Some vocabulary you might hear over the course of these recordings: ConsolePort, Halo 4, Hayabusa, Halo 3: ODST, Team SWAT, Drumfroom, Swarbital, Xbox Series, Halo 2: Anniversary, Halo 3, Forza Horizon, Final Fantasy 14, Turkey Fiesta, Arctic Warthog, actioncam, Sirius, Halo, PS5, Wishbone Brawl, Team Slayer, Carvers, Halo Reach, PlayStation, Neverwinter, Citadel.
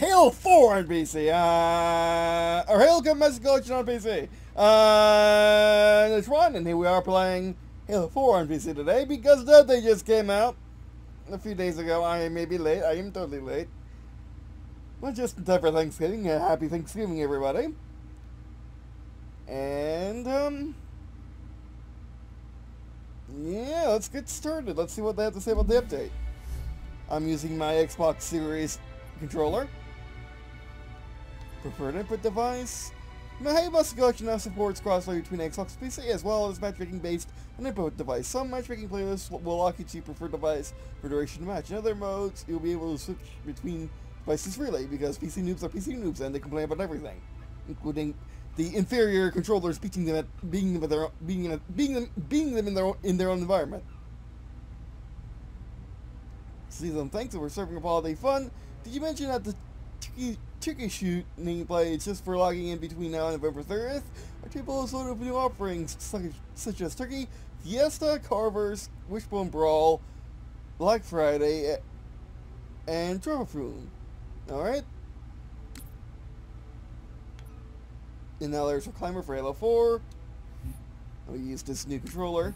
Halo 4 on PC, or Halo Combat Collection on PC. It's Ron, and here we are playing Halo 4 on PC today because that thing just came out a few days ago. I may be late. I am totally late. Well, just in time for Thanksgiving. Happy Thanksgiving, everybody. And, yeah, let's get started. Let's see what they have to say about the update. I'm using my Xbox Series controller. Preferred input device. My Hayabusa collection now supports crossplay between Xbox and PC, as well as matchmaking based on input device. Some matchmaking playlists will lock you to your preferred device for duration of match. In other modes, you'll be able to switch between devices freely, because PC noobs are PC noobs and they complain about everything, including the inferior controllers beating them in their own environment. Season thanks that we're serving up holiday fun. Did you mention that the Turkey Shoot nameplate is just for logging in between now and November 30th? Our table is loaded with new offerings such as Turkey Fiesta, Carvers, Wishbone Brawl, Black Friday, and Drumfroom. All right. And now there's a climber for Halo 4. We use this new controller.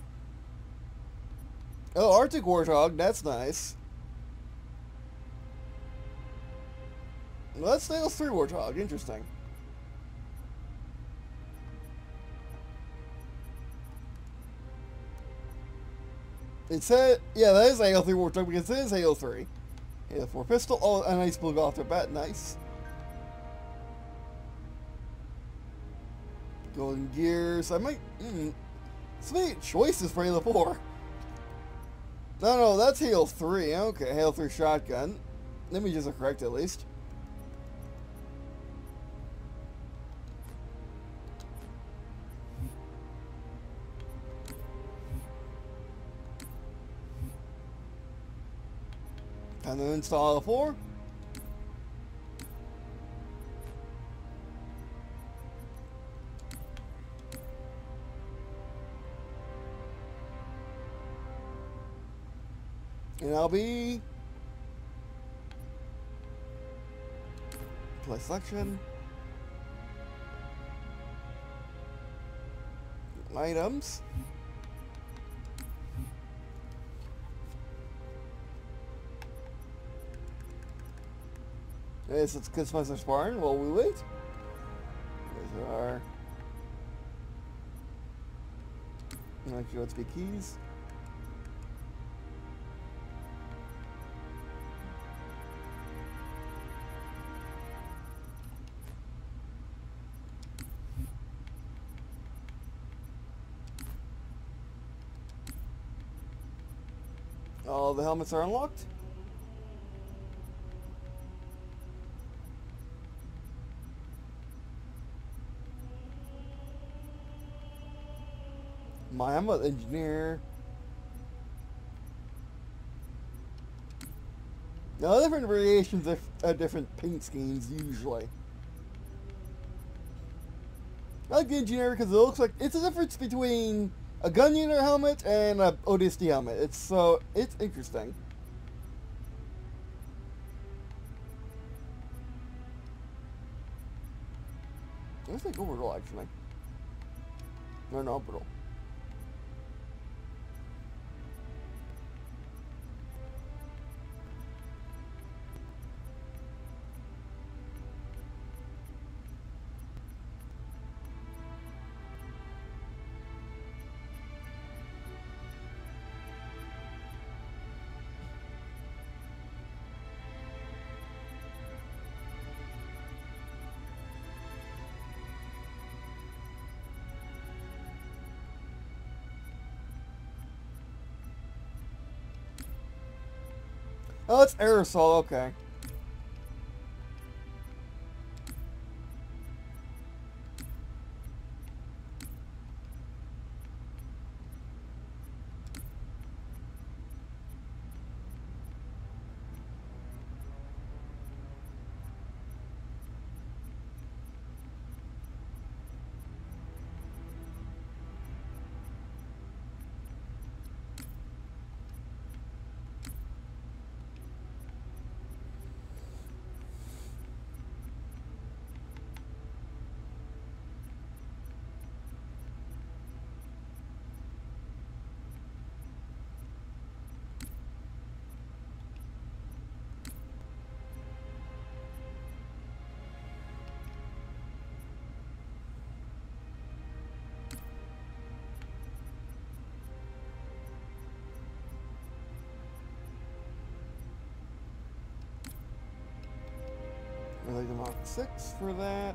Oh, Arctic Warthog, that's nice. Well, that's Halo 3 Warthog, interesting. It said, yeah, that is Halo 3 Warthog because it is Halo 3. Halo 4 pistol, oh, a nice blue off the bat, nice. Golden Gears. I might. So many choices for Halo 4. No, that's Halo 3. Okay, Halo 3 shotgun. Let me just correct at least. Time to install Halo 4. And I'll be play selection items. Yes, it's Kissmaster Sparring while we wait. There's our USB keys. All the helmets are unlocked. My helmet engineer. Now, different variations of different paint schemes usually. I like the engineer because it looks like it's a difference between a gun unit helmet and a ODST helmet. It's interesting. It looks like orbital actually. Or an orbital. Oh, it's aerosol, okay. Relay to Mach 6 for that.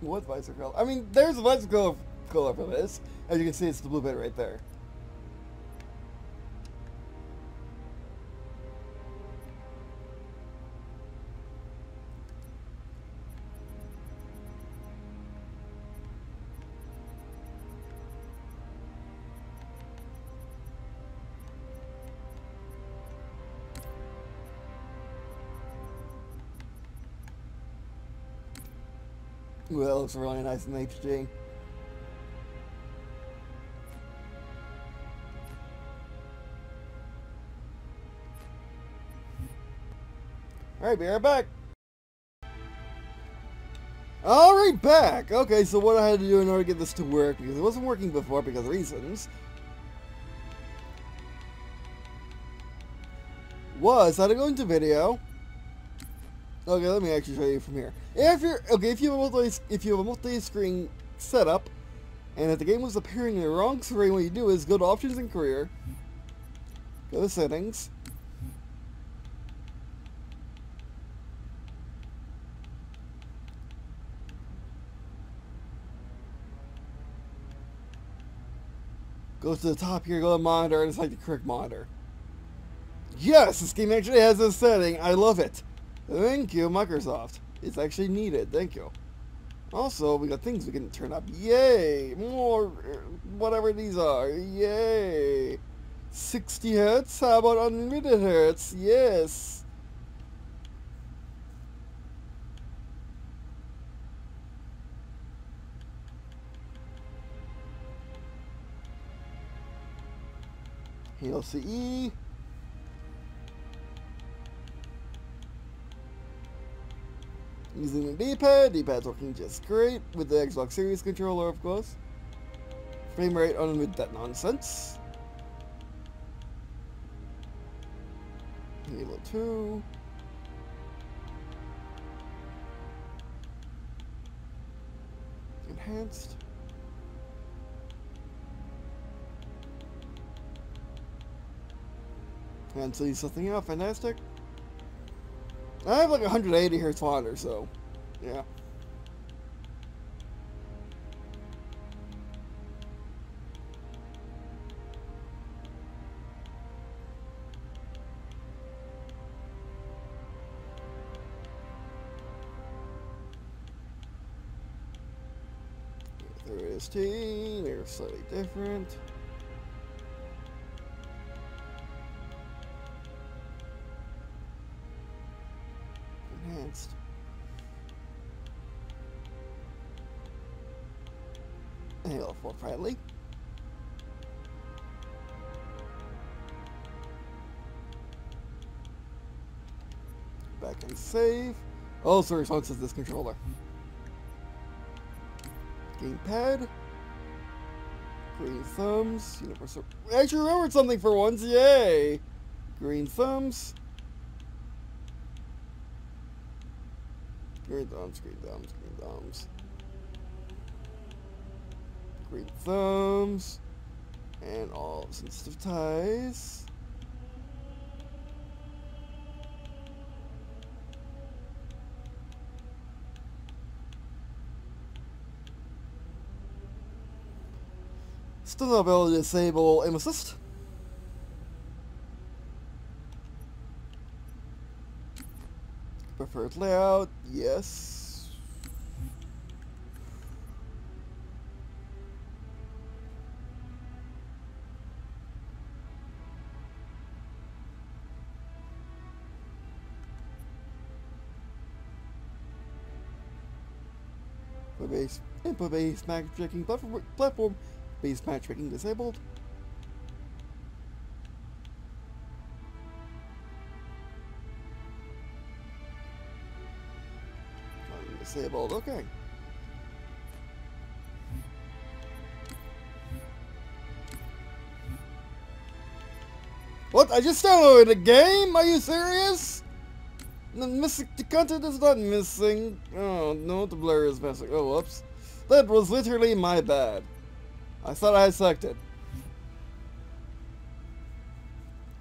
What visor color? I mean, there's less color for this. As you can see, it's the blue bit right there. Ooh, that looks really nice in HD. Alright, be right back. Alright, back! Okay, so what I had to do in order to get this to work, because it wasn't working before because of reasons, was I had to go into video. Okay, let me actually show you from here. If you're okay, if you have a multi-screen setup, and if the game was appearing in the wrong screen, what you do is go to Options and Career, go to Settings, go to the top here, go to Monitor, and select the correct monitor. Yes, this game actually has this setting. I love it. Thank you, Microsoft. It's actually needed. Thank you. Also, we got things we can turn up. Yay! More, whatever these are. Yay! 60 hertz? How about unlimited hertz? Yes! Halo CE. Using the D-pad, D-pad's working just great with the Xbox Series controller, of course. Frame rate unlimited, that nonsense. Halo 2. Enhanced. And so you something out, fantastic. I have like 180 hertz monitor, so yeah. There it is, T. They're slightly different. Halo 4 finally. Back and save. Oh, sorry, response is this controller. Gamepad. Green thumbs. Universal. I actually remembered something for once. Yay! Green thumbs. Green thumbs, green thumbs, green thumbs. Green thumbs. And all sensitive ties. Still no ability to disable aim assist. Preferred layout, yes. Input-based matchmaking platform-based matchmaking disabled. Disabled, okay. What? I just downloaded a game? Are you serious? The content is not missing. Oh, no, the blur is missing. Oh, whoops. That was literally my bad. I thought I sucked it.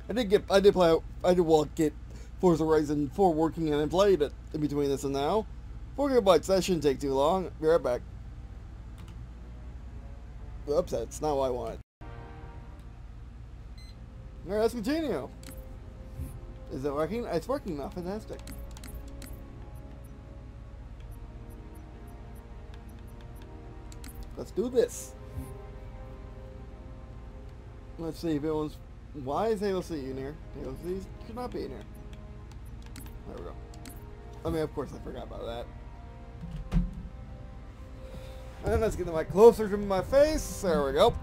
I did Forza Horizon 4 working and I played it in between this and now. 4 gigabytes, that shouldn't take too long. Be right back. Oops, that's not what I wanted. Alright, let's continue. Is it working? It's working now, fantastic. Let's do this. Let's see if it was... Why is Halo C in here? Halo C should not be in here. There we go. I mean, of course I forgot about that. And let's get the mic closer to my face. There we go.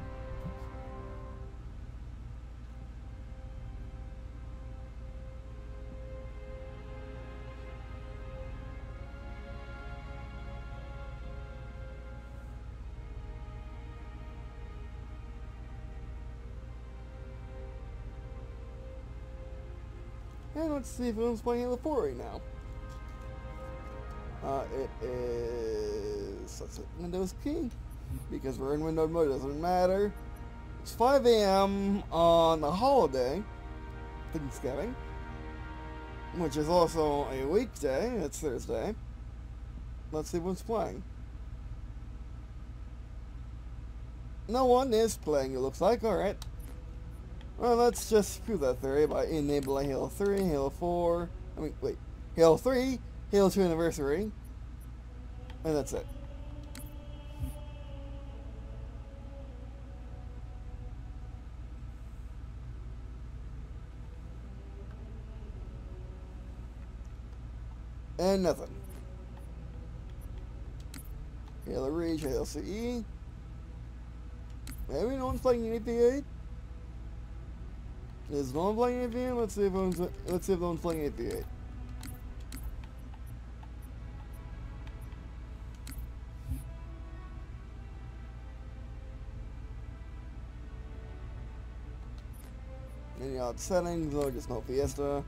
And let's see if anyone's playing Halo 4 right now. It is... Let's hit Windows key. Because we're in Windows mode, doesn't matter. It's 5 a.m. on a holiday. Thanksgiving. Which is also a weekday. It's Thursday. Let's see who's playing. No one is playing, it looks like. Alright. Well, let's just prove that theory by enabling Halo 3, Halo 4... I mean, wait. Halo 3, Halo 2 Anniversary. And that's it. And nothing. Halo Reach, Halo CE. Maybe no one's playing Unity 8? Is no one playing AV8? Let's see if no one's playing AV8. Any odd settings? Though, just no Fiesta.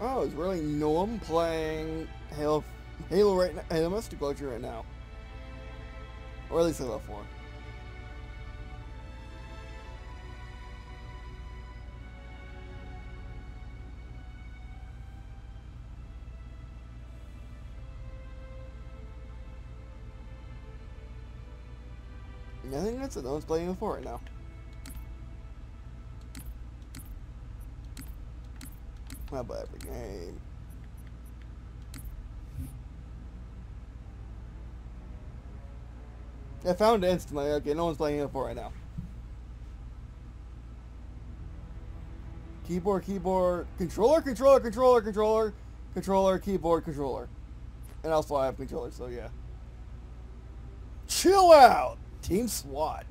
Oh, there's really no one playing Halo right now, Halo Master Culture right now. Or at least Halo 4. I think that's it, no one's playing Halo 4 right now. How about every game? I found it instantly. Okay, no one's playing Halo 4 right now. Keyboard, keyboard, controller, controller, controller, controller, controller, keyboard, controller. And also I have controller, so yeah. Chill out! Team SWAT.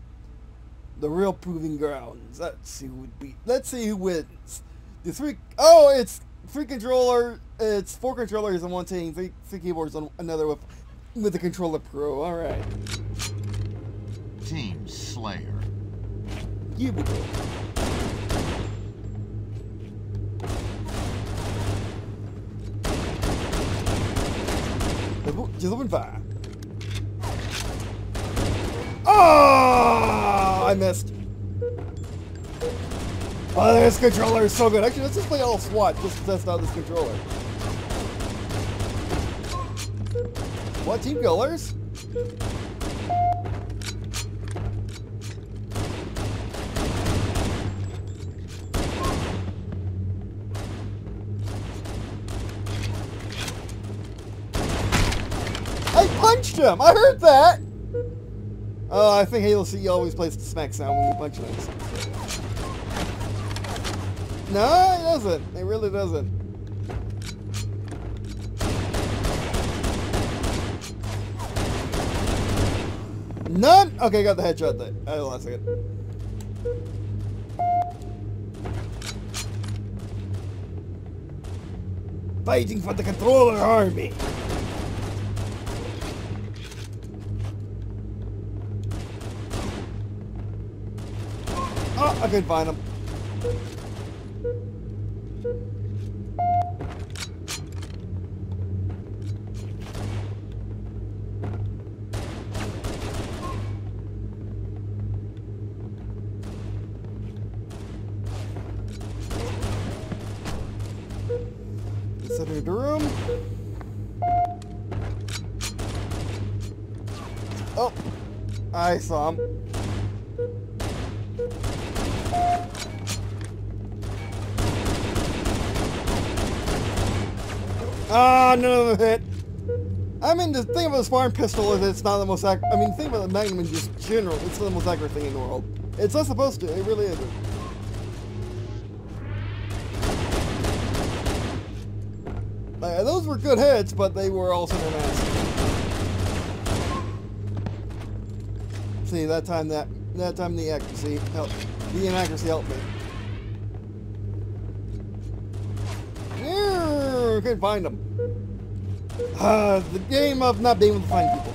The real proving grounds. Let's see who wins. The three... Oh, it's three controller... It's four controllers on one team, three keyboards on another with the controller pro. Alright. Team Slayer. You would go. Just open fire. Oh! I missed. Oh, this controller is so good. Actually, let's just play all SWAT just to test out this controller. What, team killers? Him. I heard that! I think Halo CE always plays the smack sound when you punch things. No, it doesn't. It really doesn't. None? Okay, I got the headshot there. Hold on a second. Fighting for the controller army! I couldn't find him. Consider the room. Oh, I saw him. Ah, none of them hit. I mean, the thing about the Spartan pistol is it's not the most accurate. I mean, the thing about the Magnum in just general, it's not the most accurate thing in the world. It's not supposed to, it really isn't. Like, those were good hits, but they were also in a mask. See, that time the accuracy helped. The inaccuracy helped me. Couldn't find them. The game of not being able to find people.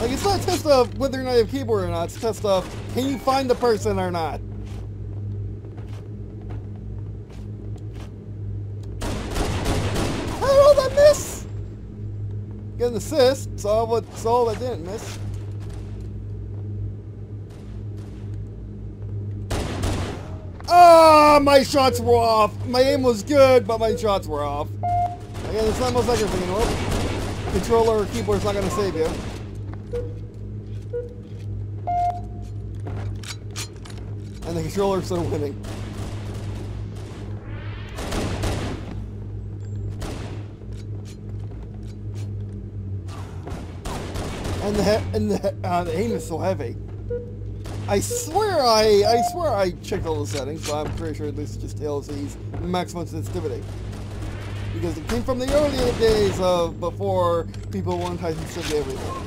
Like, it's not a test of whether or not you have keyboard or not, it's a test of can you find the person or not. How did I miss? Get an assist, saw that didn't miss. Ah, my shots were off. My aim was good, but my shots were off. Yeah, it's not most accurate thing in the world. Controller or keyboard's not gonna save you. And the controller's still winning. And the aim is so heavy. I swear I checked all the settings, so I'm pretty sure at least just LC's maximum sensitivity. Because it came from the earlier days of before people wanted high sensitivity everything.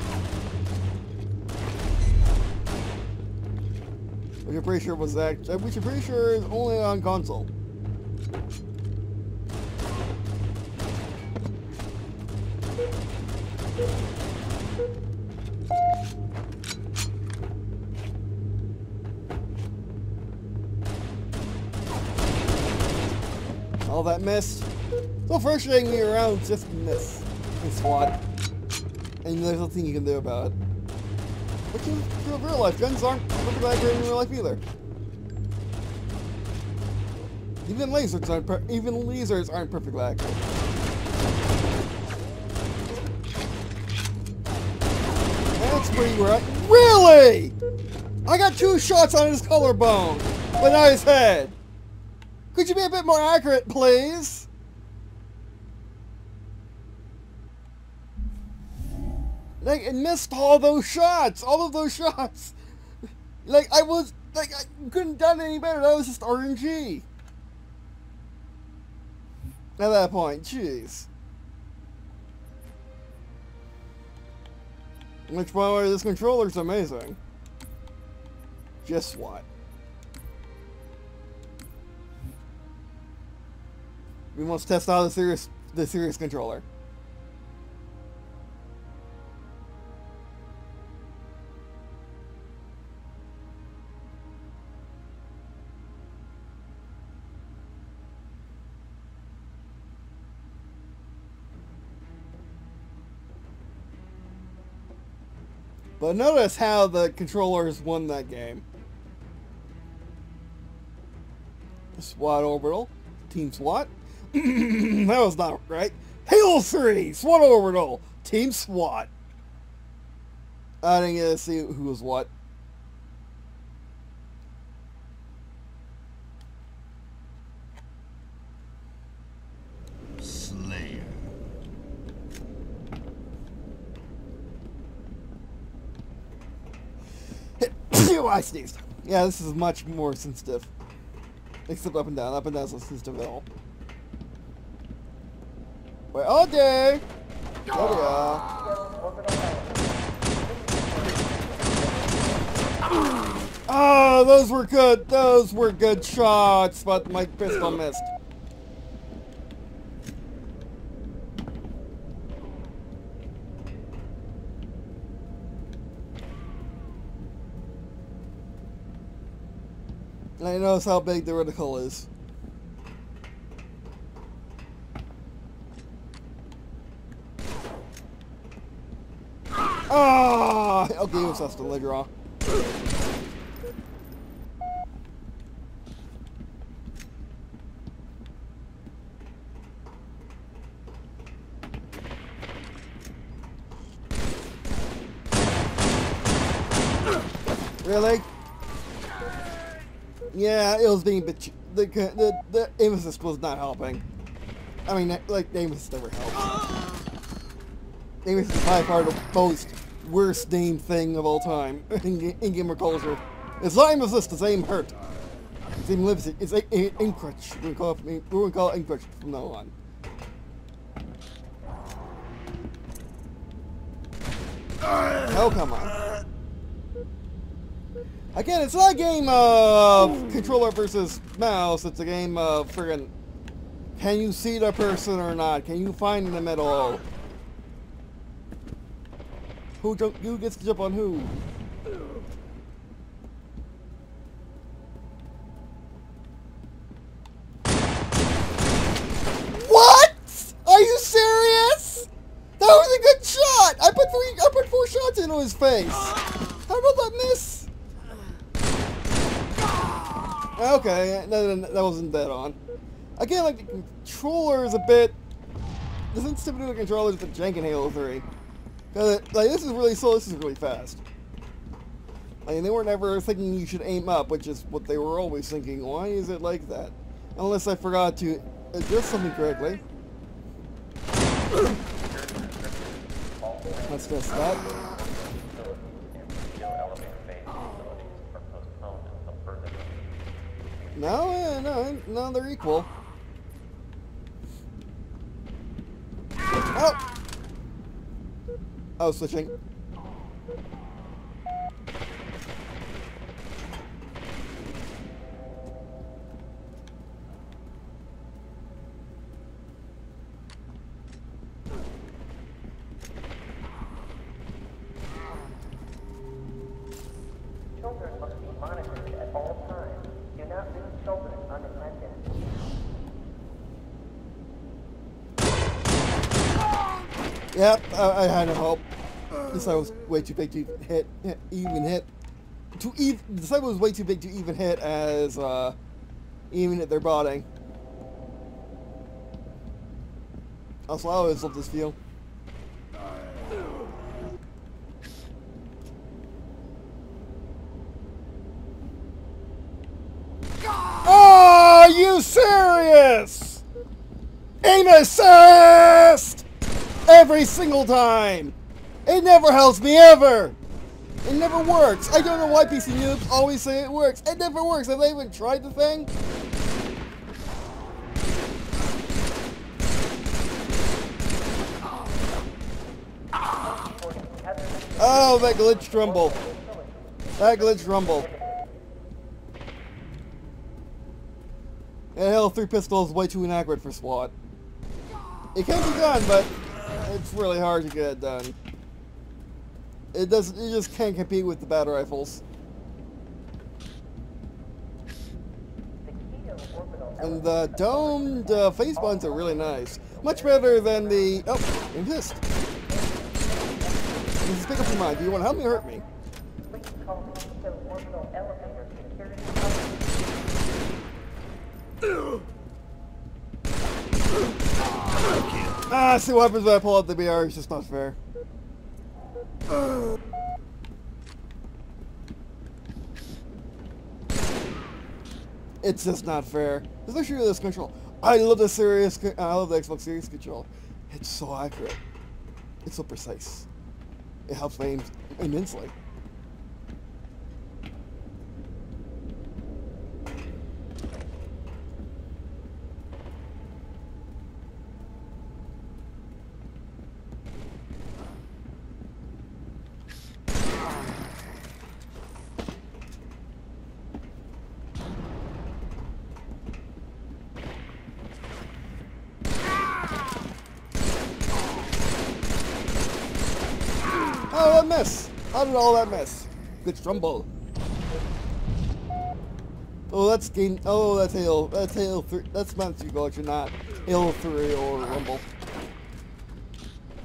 Which I'm pretty sure was actually, which I'm pretty sure is only on console. All that missed. So first thing you're around, just miss and SWAT, and there's nothing you can do about it. Which is true of real life. Guns aren't perfectly accurate in real life either. Even lasers aren't perfectly accurate. That's where you were at. Really? I got 2 shots on his collarbone, but not his head. Could you be a bit more accurate, please? Like, it missed all of those shots. Like, I couldn't have done any better. That was just RNG. At that point, jeez. Which, by the way, this controller's amazing. Just what? We must test out the Sirius controller. But notice how the controllers won that game. SWAT Orbital. Team SWAT. That was not right. Halo 3! SWAT Orbital. Team SWAT. I didn't get to see who was what. Slayer. I sneezed. Yeah, this is much more sensitive. Except up and down. Up and down is not sensitive at all. Wait, all day! There we are. Oh, those were good. Those were good shots, but my pistol missed. I notice how big the reticle is. Ah! Oh, okay, it was the leg raw. Really? Yeah, it was being bitchy. The emphasis was not helping. I mean, like, the emphasis never helps. The emphasis is by far the most worst named thing of all time in gamer culture. It's not emphasis, it's aim hurt. It's aim lipstick, it's aim crutch. We're gonna call it aim crutch from now on. Oh, come on. Again, it's not a game of controller versus mouse, it's a game of friggin' can you see the person or not? Can you find the middle? Who gets to jump on who? What? Are you serious? That was a good shot! I put four shots into his face! How about that miss? Okay, that wasn't dead on. Again, like, the controller is a bit... The sensitivity of the controller is a bit jank in Halo 3. Because, like, this is really slow, this is really fast. Like, they were never thinking you should aim up, which is what they were always thinking. Why is it like that? Unless I forgot to adjust something correctly. Let's just stop. No, they're equal. Oh! Oh, switching. Yep, I had no help. This side was way too big to even hit as even hit their body. Also, I always love this view. Are you serious? Aim assist! Every single time! It never helps me, ever! It never works! I don't know why PC noobs always say it works. It never works! Have they even tried the thing? Oh, that glitch rumble. That glitch rumble. That Halo 3 pistol is way too inaccurate for SWAT. It can be done, but... It's really hard to get it done. It just can't compete with the battle rifles. And the domed face buttons are really nice. Much better than the... Oh, resist. Just pick up your mind. Do you want to help me or hurt me? Ah, see what happens when I pull out the BR, it's just not fair. It's just not fair. There's no sure this control. I love the Sirius, I love the Xbox Series control. It's so accurate. It's so precise. It helps my aim immensely. Miss? How did all that miss? Good rumble. Oh, that's game. Oh, that's Halo. That's Halo 3. That's not too good. You're not Halo 3 or Rumble.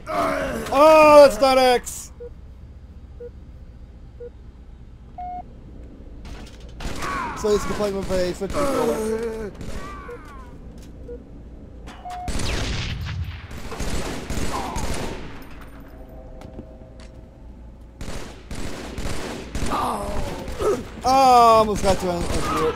Oh, that's not X. displays the play with a foot controller. Oh, almost got to undo it.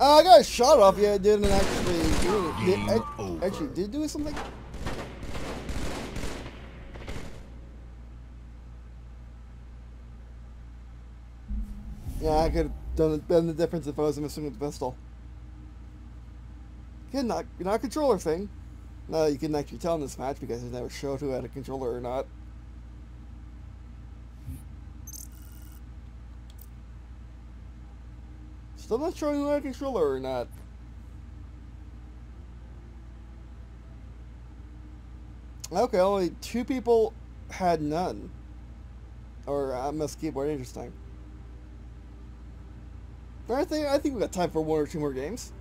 I got a shot off, yeah, I didn't actually do it. Did it do something? Yeah, I could have done the difference if I was missing with the pistol. Good, not controller thing. No, you couldn't actually tell in this match because it never showed who had a controller or not. So I'm not sure who had a controller or not. Okay, only two people had none. Or I missed keyboard, interesting. But I think we got time for one or two more games.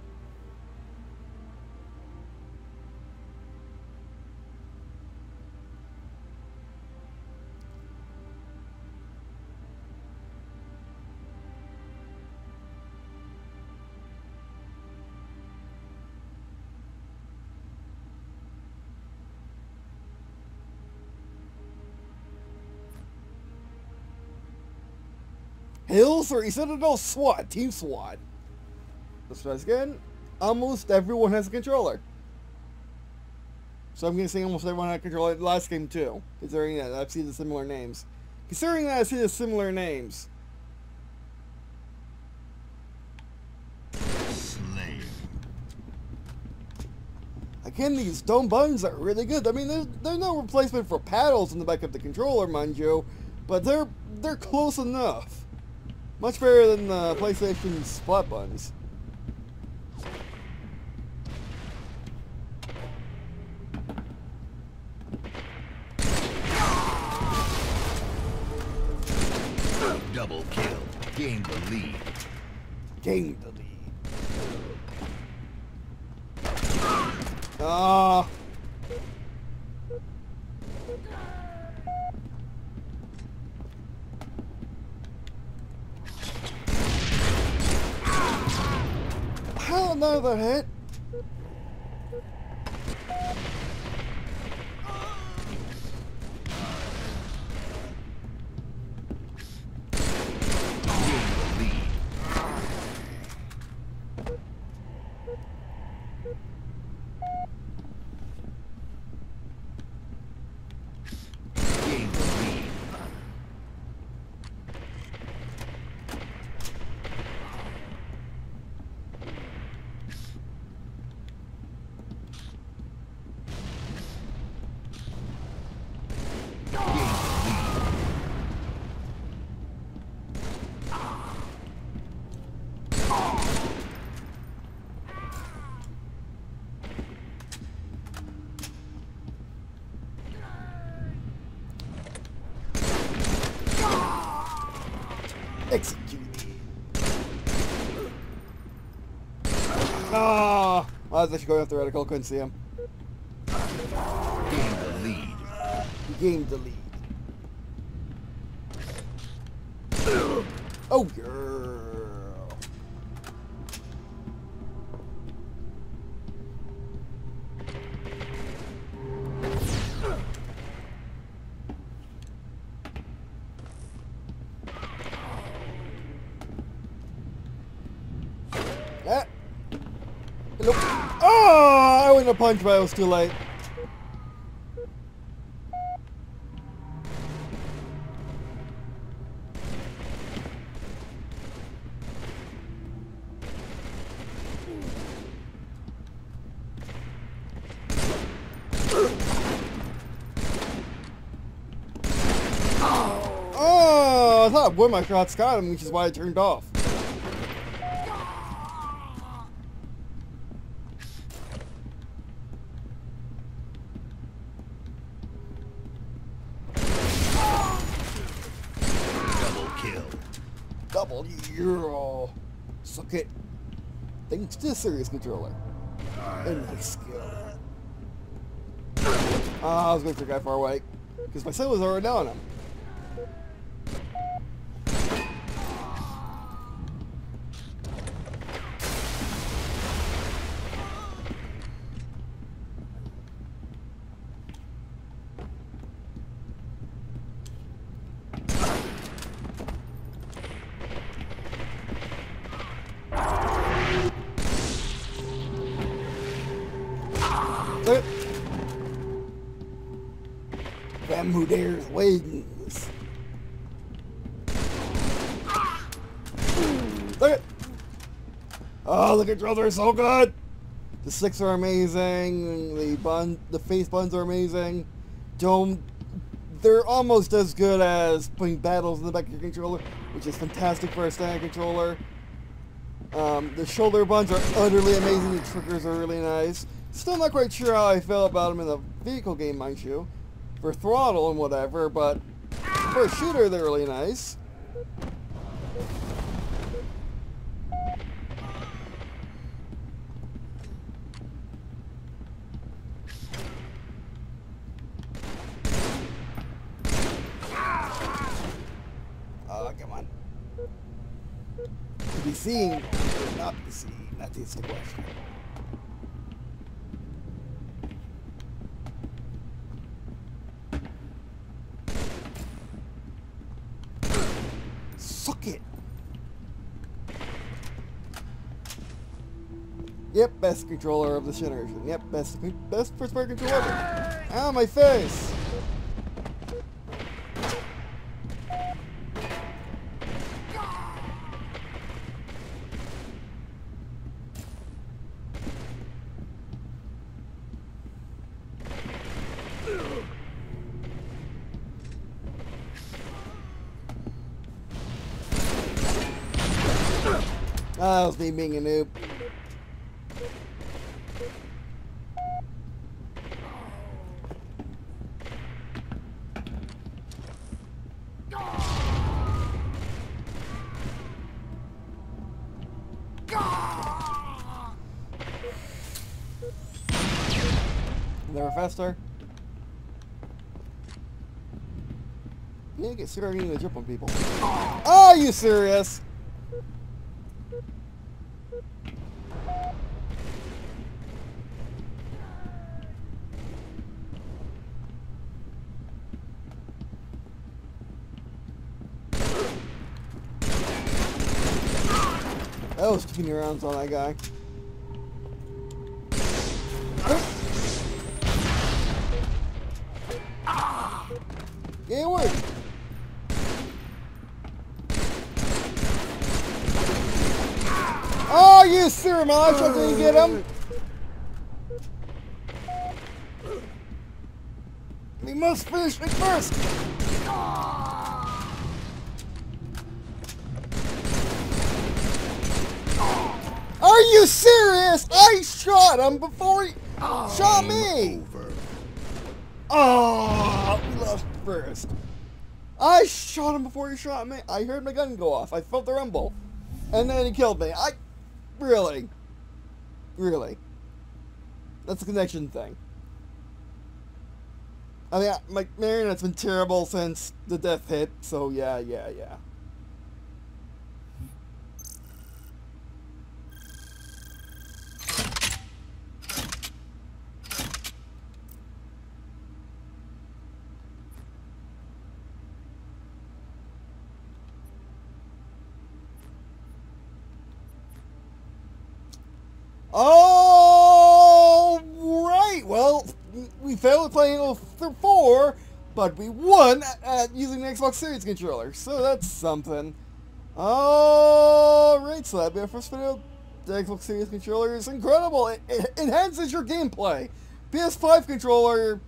Halo 3 Citadel SWAT, Team SWAT. Let's try this again. Almost everyone has a controller. So I'm gonna say almost everyone had a controller last game too. Considering that I've seen the similar names. Slayer. Again, these dome buttons are really good. I mean, there's no replacement for paddles in the back of the controller, mind you, but they're close enough. Much better than the PlayStation spot buttons. Double kill. Gain the lead. Ah. Another hit. I was actually going off the reticle, couldn't see him. Gained the lead. Oh, girl. A punch, but it was too late. Oh, I thought one of my shots got him, which is why I turned off. Suck it. Thanks to the Sirius controller. and my skill. I was going for a guy far away because my son was already on him. The controls are so good. The sticks are amazing. The face buttons are amazing. They're almost as good as putting battles in the back of your controller, which is fantastic for a standard controller. The shoulder buttons are utterly amazing. The triggers are really nice. Still not quite sure how I feel about them in the vehicle game, mind you, for throttle and whatever. But for a shooter, they're really nice. Seeing or not be seen, that is the question. Suck it! Yep, best controller of this generation. Yep, best first-person controller ever. Ow, my face! That was me being a noob. They were faster. You get serious getting the jump on people. Are you serious? That was too many rounds on that guy. Yeah, it worked. Oh, you sir, man! I thought you get him. We must finish it first. Are you serious? I shot him before he shot me! Oh, we lost first. I shot him before he shot me. I heard my gun go off. I felt the rumble. And then he killed me. Really? Really? That's a connection thing. I mean, my marionette's been terrible since the death hit, so yeah. All right, well, we failed to play Halo 4, but we won at using the Xbox Series controller, so that's something. All right, so that'll be our first video. The Xbox Series controller is incredible. It enhances your gameplay. PS5 controller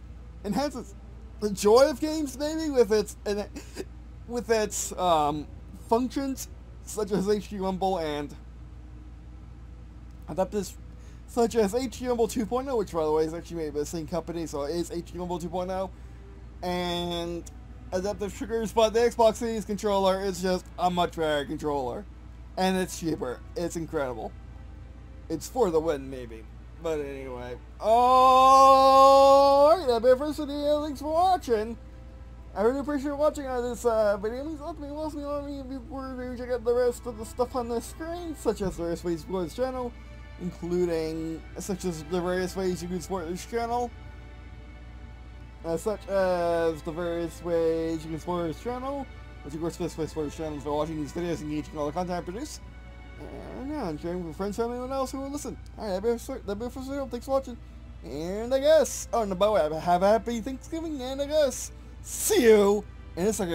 enhances the joy of games, maybe, with its functions such as HD Rumble and such as HD Rumble 2.0, which by the way is actually made by the same company, so it is HD Rumble 2.0, and adaptive triggers, but the Xbox Series controller is just a much better controller, and it's cheaper. It's incredible. It's for the win, maybe. But anyway. Alright, that'll be it for this video. Thanks for watching. I really appreciate watching on this video. Please let me watch me on me before you check out the rest of the stuff on the screen, such as the various ways to this channel, which of course this place for this channel for watching these videos, engaging all the content I produce. And yeah, and sharing with friends, family, anyone else who will listen. Alright, that'd be it for this video. Thanks for watching. And I guess, oh, and by the way, have a happy Thanksgiving, and I guess, see you in a second.